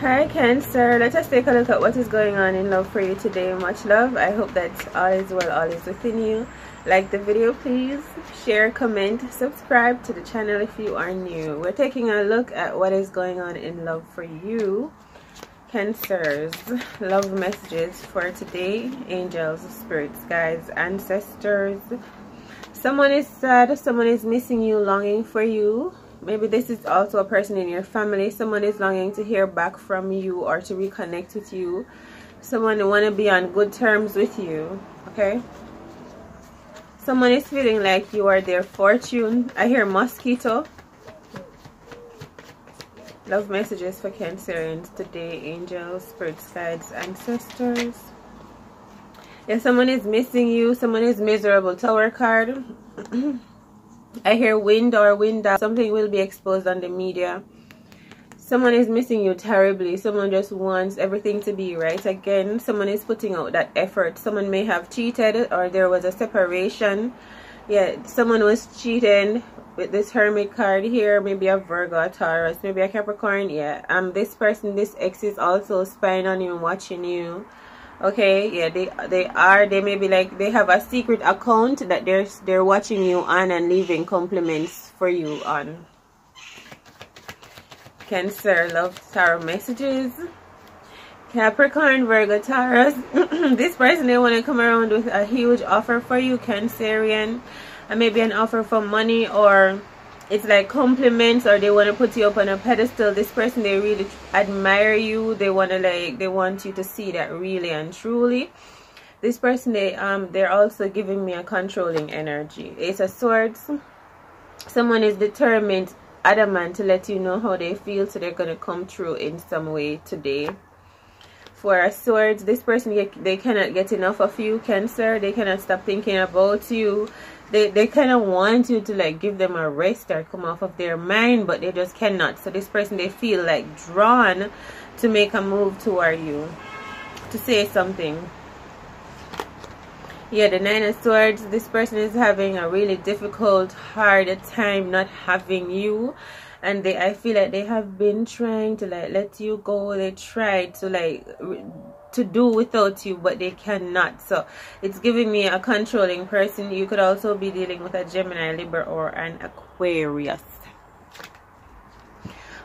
Hi Cancer, let us take a look at what is going on in love for you today. Much love. I hope that all is well, all is within you. Like the video, please share, comment, subscribe to the channel if you are new. We're taking a look at what is going on in love for you, Cancers. Love messages for today, angels, spirits, guides, ancestors. Someone is sad, someone is missing you, longing for you. Maybe this is also a person in your family. Someone is longing to hear back from you or to reconnect with you. Someone want to be on good terms with you, okay? Someone is feeling like you are their fortune. I hear mosquito. Love messages for Cancerians today, angels, spirits, guides, ancestors. Yeah, someone is missing you. Someone is miserable. Tower card. I hear wind or wind out. Something will be exposed on the media. Someone is missing you terribly. Someone just wants everything to be right again. Someone is putting out that effort. Someone may have cheated or there was a separation. Yeah, someone was cheating with this hermit card here. Maybe a Virgo, a Taurus, maybe a Capricorn. Yeah, this person, this ex, is also spying on you and watching you. Okay, yeah, they may be like they have a secret account that they're watching you on and leaving compliments for you on. Cancer, love tarot messages. Capricorn, Virgo, Taurus. This person, they want to come around with a huge offer for you, Cancerian, and maybe an offer for money, or it's like compliments, or they want to put you up on a pedestal. This person, they really admire you. They want to, like, they want you to see that really and truly. This person, they're also giving me a controlling energy. Ace of Swords. Someone is determined, adamant to let you know how they feel, so they're going to come through in some way today. For a Swords, this person, they cannot get enough of you, Cancer. They cannot stop thinking about you. They kind of want you to, like, give them a rest or come off of their mind, but they just cannot. So this person, they feel like drawn to make a move toward you, to say something. Yeah, the Nine of Swords. This person is having a really difficult, hard time not having you. And I feel like they have been trying to, like, let you go. They tried to, like, to do without you, but they cannot. So it's giving me a controlling person. You could also be dealing with a Gemini, Libra, or an Aquarius.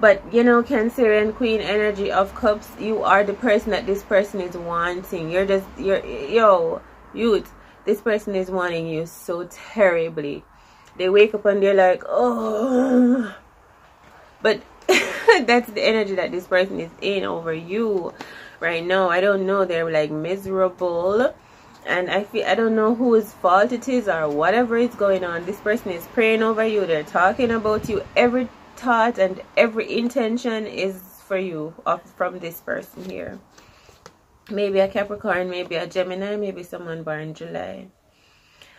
But you know, Cancerian, Queen energy of Cups, you are the person that this person is wanting. You're just, yo, youth, this person is wanting you so terribly. They wake up and they're like, oh, but that's the energy that this person is in over you right now. I don't know, they're like miserable, and I don't know whose fault it is or whatever is going on. This person is praying over you. They're talking about you. Every thought and every intention is for you from this person here. Maybe a Capricorn, maybe a Gemini, maybe someone born in July.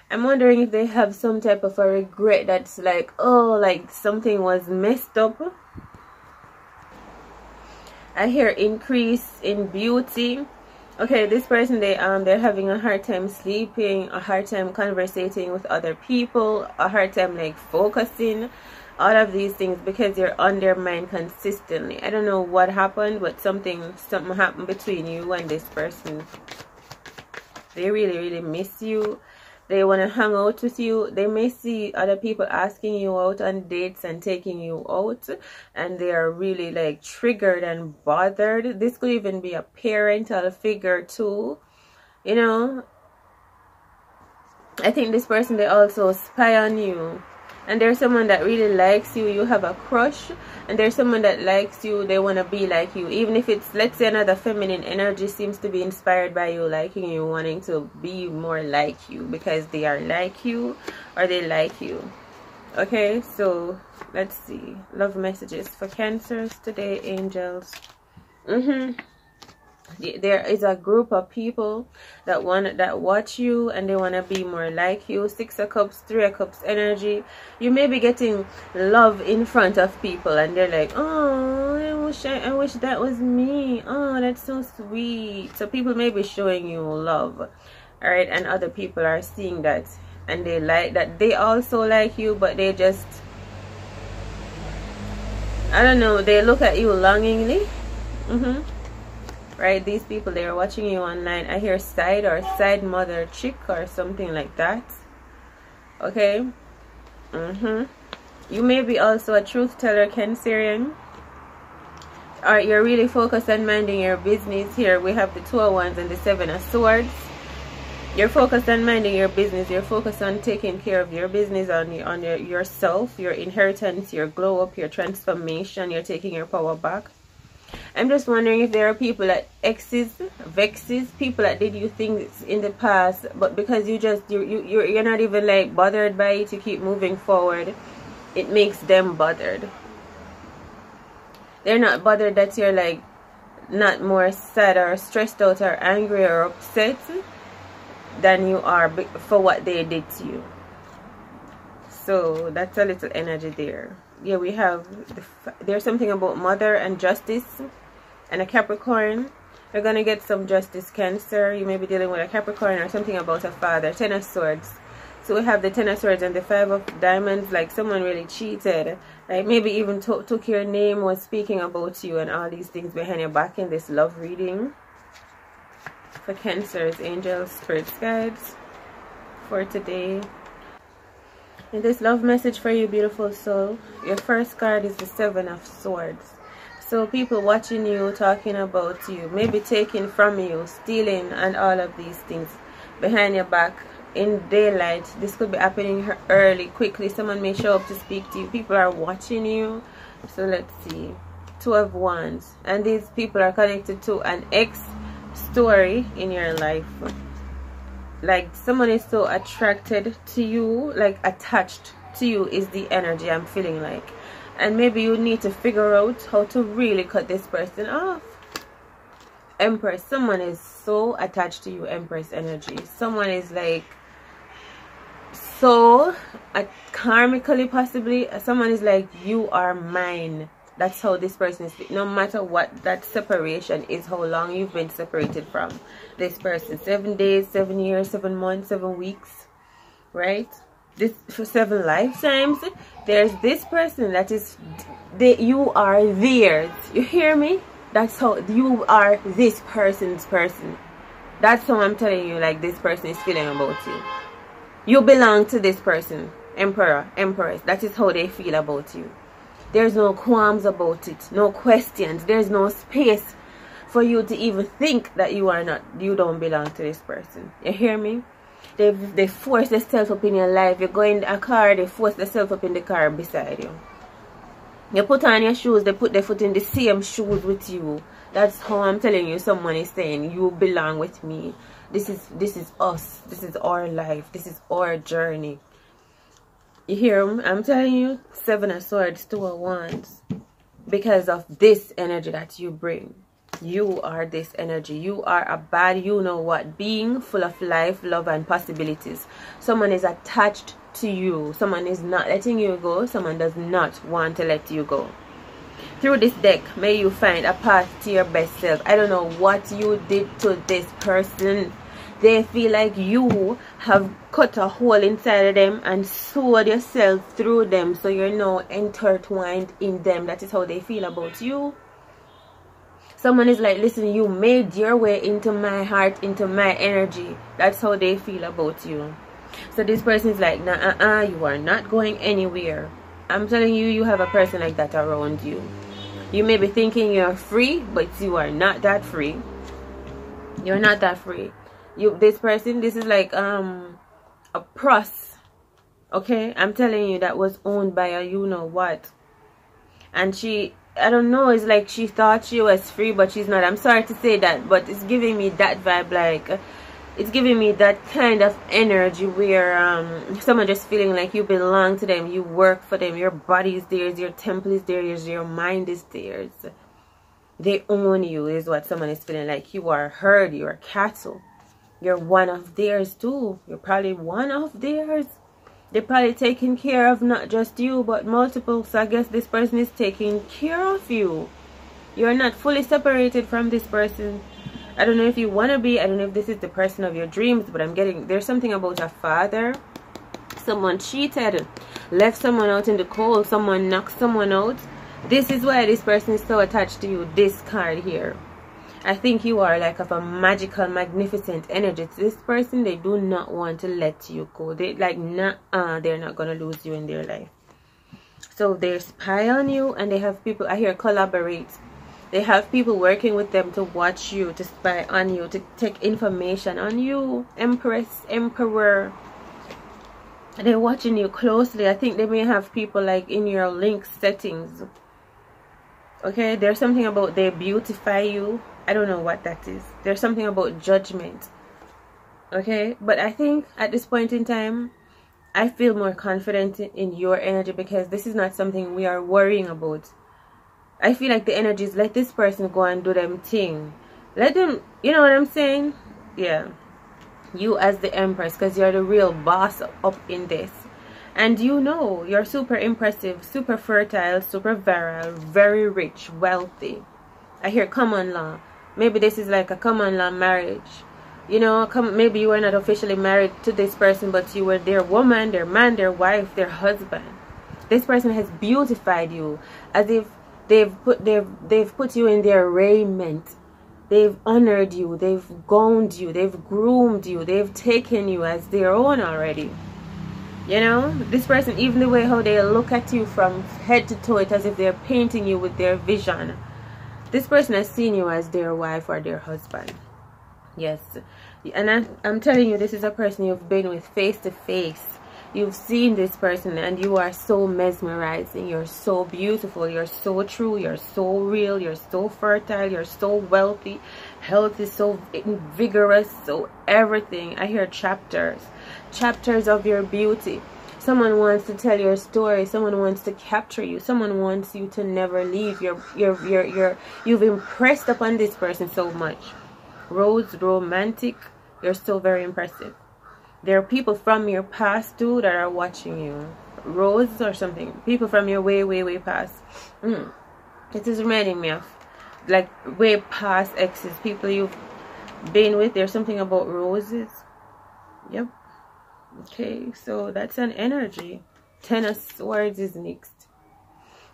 I'm wondering if they have some type of a regret that's like, oh, like something was messed up. I hear increase in beauty. Okay, this person, they're having a hard time sleeping, a hard time conversating with other people, a hard time, like, focusing, all of these things because you're on their mind consistently. I don't know what happened, but something happened between you and this person. They really, really miss you. They want to hang out with you. They may see other people asking you out on dates and taking you out, and they are really, like, triggered and bothered. This could even be a parental figure too, you know. I think this person, they also spy on you. And there's someone that really likes you. You have a crush, and there's someone that likes you. They want to be like you. Even if it's, let's say, another feminine energy seems to be inspired by you liking you, wanting to be more like you because they are like you or they like you. Okay, so let's see. Love messages for Cancers today, angels. There is a group of people that watch you, and they want to be more like you. Six of Cups, Three of Cups energy. You may be getting love in front of people, and they're like, oh, I wish that was me. Oh, that's so sweet. So people may be showing you love, all right, and other people are seeing that, and they like that. They also like you, but they just, I don't know, they look at you longingly. Right, these people, they are watching you online. I hear side or side mother chick or something like that. Okay. You may be also a truth teller, Cancerian. Alright, you're really focused on minding your business. Here we have the Two of Wands and the Seven of Swords. You're focused on minding your business. You're focused on taking care of your business, on yourself, your inheritance, your glow up, your transformation. You're taking your power back. I'm just wondering if there are people that exes, vexes, people that did you things in the past, but because you just you're not even like bothered by it, you keep moving forward. It makes them bothered. They're not bothered that you're like not more sad or stressed out or angry or upset than you are for what they did to you. So that's a little energy there. Yeah, we have there's something about mother and justice and a Capricorn. You're gonna get some justice, Cancer. You may be dealing with a Capricorn or something about a father. Ten of Swords. So we have the Ten of Swords and the Five of Diamonds. Like someone really cheated, like maybe even took your name, was speaking about you and all these things behind your back in this love reading for Cancer's angels, spirits, guides for today. In this love message for you, beautiful soul, your first card is the Seven of Swords. So people watching you, talking about you, maybe taking from you, stealing and all of these things behind your back in daylight. This could be happening early, quickly. Someone may show up to speak to you. People are watching you. So let's see. Two of Wands. And these people are connected to an ex story in your life. Like someone is so attracted to you, like attached to you is the energy I'm feeling like. And maybe you need to figure out how to really cut this person off. Empress, someone is so attached to you, Empress energy. Someone is like so karmically, possibly, someone is like, you are mine. That's how this person is. No matter what that separation is, how long you've been separated from this person. 7 days, 7 years, 7 months, 7 weeks, right? This for 7 lifetimes. There's this person that is, you are theirs. You hear me? That's how you are this person's person. That's how I'm telling you, like this person is feeling about you. You belong to this person, Emperor, Empress. That is how they feel about you. There's no qualms about it, no questions. There's no space for you to even think that you are not, you don't belong to this person. You hear me? They force themselves up in your life. You go in a car, they force themselves up in the car beside you. You put on your shoes, they put their foot in the same shoes with you. That's how I'm telling you, someone is saying, you belong with me. This is us. This is our life. This is our journey. You hear them? I'm telling you, Seven of Swords, Two of Wands. Because of this energy that you bring. You are this energy. You are a bad, you know what, being full of life, love, and possibilities. Someone is attached to you. Someone is not letting you go. Someone does not want to let you go. Through this deck, may you find a path to your best self. I don't know what you did to this person. They feel like you have cut a hole inside of them and sewed yourself through them. So you're now intertwined in them. That is how they feel about you. Someone is like, listen, you made your way into my heart, into my energy. That's how they feel about you. So this person is like, nah, you are not going anywhere. I'm telling you, you have a person like that around you. You may be thinking you're free, but you are not that free. You're not that free. This person, this is like a pros, okay? I'm telling you, that was owned by a you know what, and she, I don't know, it's like she thought she was free, but she's not. I'm sorry to say that, but it's giving me that vibe, like it's giving me that kind of energy where someone just feeling like you belong to them, you work for them, your body is theirs, your temple is theirs, your mind is theirs, they own you, is what someone is feeling like. You are herd, you are cattle. You're one of theirs too. You're probably one of theirs. They're probably taking care of not just you, but multiple. So I guess this person is taking care of you. You're not fully separated from this person. I don't know if you want to be. I don't know if this is the person of your dreams, but I'm getting, there's something about a father. Someone cheated, left someone out in the cold. Someone knocked someone out. This is why this person is so attached to you, this card here. I think you are like of a magical, magnificent energy to this person. They do not want to let you go. They like not they're not gonna lose you in their life. So they spy on you, and they have people, I hear collaborate. They have people working with them to watch you, to spy on you, to take information on you. Empress, Emperor. They're watching you closely. I think they may have people like in your link settings. Okay, there's something about they beautify you. I don't know what that is. There's something about judgment. Okay, but I think at this point in time, I feel more confident in your energy because this is not something we are worrying about. I feel like the energy is let this person go and do them thing. Let them, you know what I'm saying? Yeah. You as the Empress, because you're the real boss up in this. And you know, you're super impressive, super fertile, super virile, very rich, wealthy. I hear common law. Maybe this is like a common law marriage. You know, maybe you were not officially married to this person, but you were their woman, their man, their wife, their husband. This person has beautified you as if they've put you in their raiment. They've honored you, they've gowned you, they've groomed you, they've taken you as their own already. You know, this person, even the way how they look at you from head to toe, it's as if they're painting you with their vision. This person has seen you as their wife or their husband. Yes. And I'm telling you, this is a person you've been with face to face. You've seen this person and you are so mesmerizing. You're so beautiful. You're so true. You're so real. You're so fertile. You're so wealthy, healthy, so vigorous, so everything. I hear chapters. Chapters of your beauty. Someone wants to tell your story. Someone wants to capture you. Someone wants you to never leave. You've impressed upon this person so much. Rose, romantic. You're so very impressive. There are people from your past too that are watching you. Rose or something. People from your way, way, way past. It is reminding me of like way past exes. People you've been with. There's something about roses. Yep. Okay, so that's an energy. 10 of Swords is next.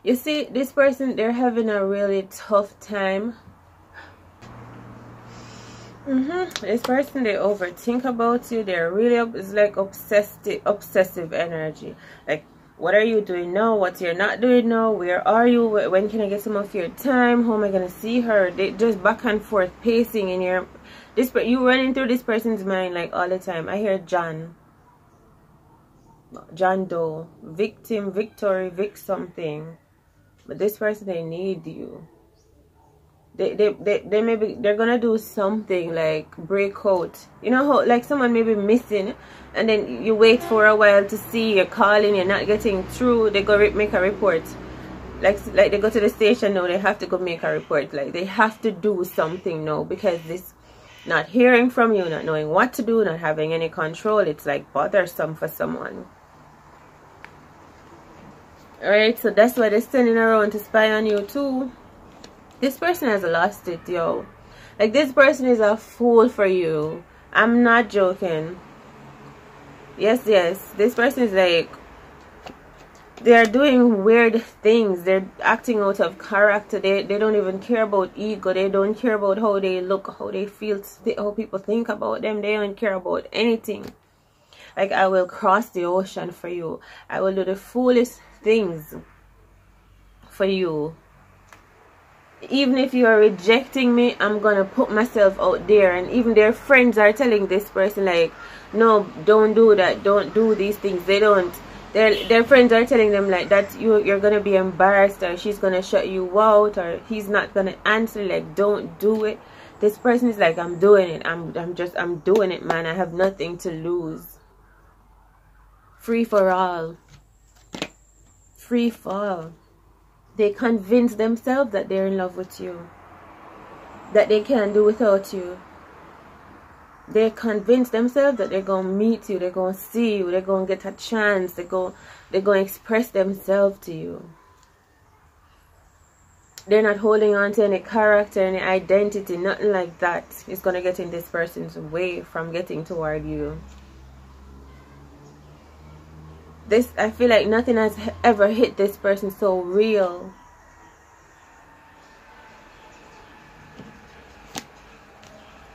You see, this person, they're having a really tough time. This person, they overthink about you. They're really it's like obsessive energy. Like, what are you doing now? What you're not doing now? Where are you? When can I get some of your time? How am I gonna see her? They just back and forth pacing in your you running through this person's mind like all the time. I hear John Doe, victim, victory, vic something. But this person, they need you. They maybe they're gonna do something like break out. You know how like someone may be missing, and then you wait for a while to see you're calling, you're not getting through. They go make a report, like they go to the station now. They have to go make a report. Like they have to do something now because this not hearing from you, not knowing what to do, not having any control. It's like bothersome for someone. All right, so that's why they're standing around to spy on you too. This person has lost it, yo. Like, this person is a fool for you. I'm not joking. Yes, yes. This person is like... they're doing weird things. They're acting out of character. They don't even care about ego. They don't care about how they look, how they feel, how people think about them. They don't care about anything. Like, I will cross the ocean for you. I will do the foolish things for you. Even if you are rejecting me, I'm gonna put myself out there. And even their friends are telling this person like, no, don't do that, don't do these things. They don't, their friends are telling them like that you're gonna be embarrassed, or she's gonna shut you out, or he's not gonna answer. Like, don't do it. This person is like, I'm doing it. I'm doing it, man. I have nothing to lose. Free for all, free fall. They convince themselves that they're in love with you, that they can't do without you. They convince themselves that they're gonna meet you, they're gonna see you, they're gonna get a chance, they're gonna express themselves to you. They're not holding on to any character, any identity, nothing like that. It's gonna get in this person's way from getting toward you. This, I feel like nothing has ever hit this person so real.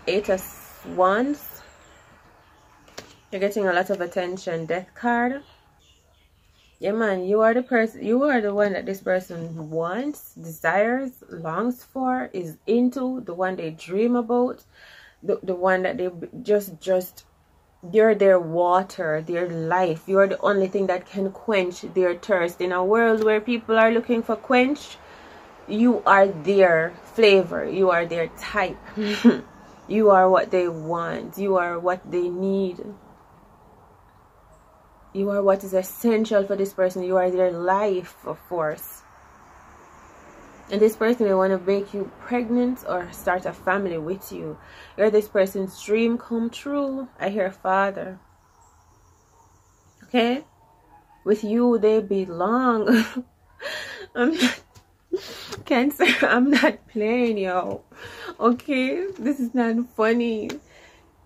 Eight of Wands. You're getting a lot of attention. Death card. Yeah, man, you are the person, you are the one that this person wants, desires, longs for, is into, the one they dream about, the one that they just you're their water, their life. You're the only thing that can quench their thirst. In a world where people are looking for quench, you are their flavor, you are their type. You are what they want, you are what they need. You are what is essential for this person. You are their life, of course. And this person, they want to make you pregnant or start a family with you. You're this person's dream come true. I hear father. Okay? With you, they belong. I'm not... Cancer, I'm not playing, yo. Okay? This is not funny.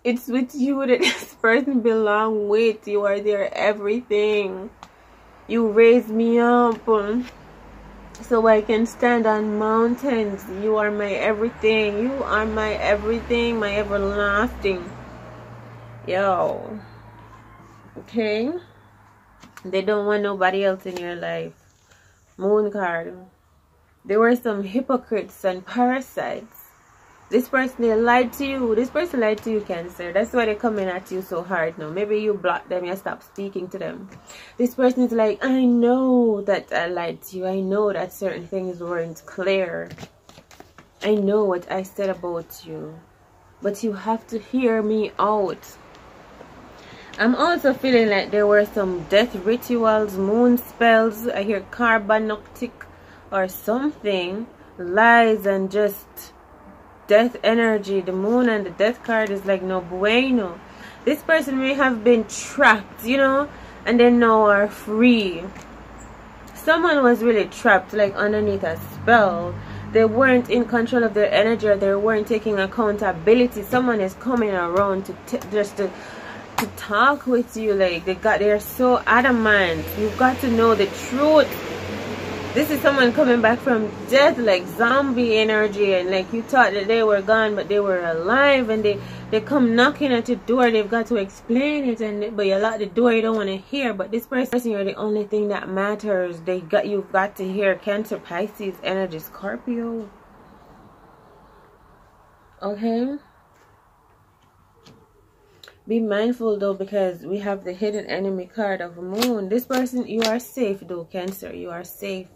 It's with you that this person belong with. You are their everything. You raise me up so I can stand on mountains. You are my everything. You are my everything, my everlasting. Yo. Okay? They don't want nobody else in your life. Moon card. There were some hypocrites and parasites. This person, they lied to you. This person lied to you, Cancer. That's why they're coming at you so hard now. Maybe you block them, you stop speaking to them. This person is like, I know that I lied to you. I know that certain things weren't clear. I know what I said about you. But you have to hear me out. I'm also feeling like there were some death rituals, moon spells. I hear carbonoptic or something. Lies and just... death energy. The moon and the death card is like no bueno. This person may have been trapped, you know, and they now are free. Someone was really trapped, like underneath a spell. They weren't in control of their energy, or they weren't taking accountability. Someone is coming around to talk with you, like they're so adamant. You've got to know the truth. This is someone coming back from death, like zombie energy, and like you thought that they were gone, but they were alive, and they come knocking at your door. They've got to explain it, but you lock the door, you don't want to hear. But this person, you're the only thing that matters. You've got to hear. Cancer, Pisces energy, Scorpio. Okay. Be mindful though, because we have the hidden enemy card of Moon. This person, you are safe though, Cancer. You are safe.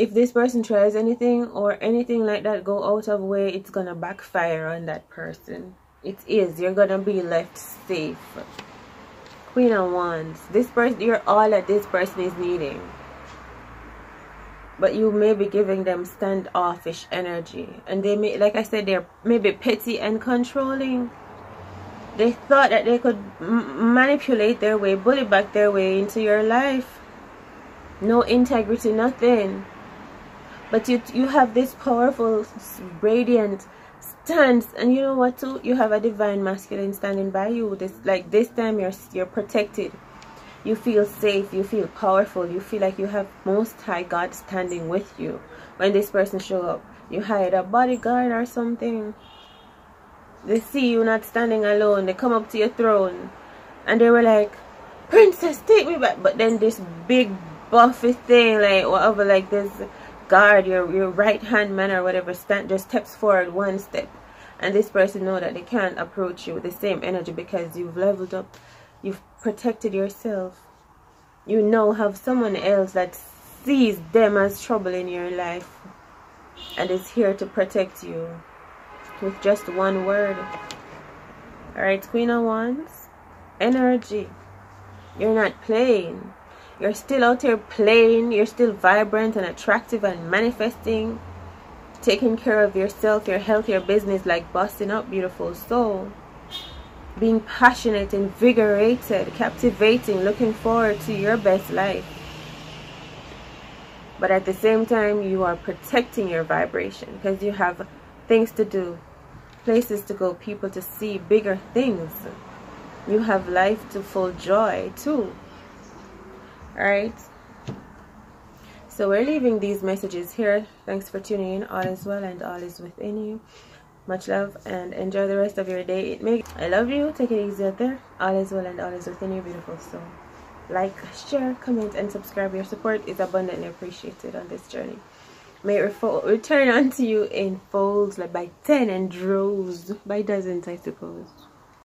If this person tries anything or anything like that, go out of way, it's gonna backfire on that person. It is. You're gonna be left safe. Queen of Wands. This person, you're all that this person is needing. But you may be giving them standoffish energy. And they may, like I said, they're maybe petty and controlling. They thought that they could manipulate their way, bully back their way into your life. No integrity, nothing. But you have this powerful, radiant stance, and you know what too? You have a divine masculine standing by you. This time you're protected. You feel safe, you feel powerful, you feel like you have Most High God standing with you. When this person show up, you hire a bodyguard or something. They see you not standing alone. They come up to your throne, and they were like, "Princess, take me back!" But then this big buffy thing, like whatever, like this guard, your right hand man or whatever, just steps forward one step, and this person know that they can't approach you with the same energy because you've leveled up, you've protected yourself. You now have someone else that sees them as trouble in your life, and is here to protect you. With just one word. Alright, Queen of Wands. Energy. You're not playing. You're still out here playing. You're still vibrant and attractive and manifesting. Taking care of yourself, your health, your business, like busting up, beautiful soul. Being passionate, invigorated, captivating, looking forward to your best life. But at the same time, you are protecting your vibration because you have things to do, places to go, people to see, bigger things. You have life to full joy too. Alright. So we're leaving these messages here. Thanks for tuning in. All is well and all is within you. Much love and enjoy the rest of your day. I love you. Take it easy out there. All is well and all is within you, beautiful soul. Like, share, comment, and subscribe. Your support is abundantly appreciated on this journey. May it return unto you in folds, like by 10 and droves, by dozens, I suppose.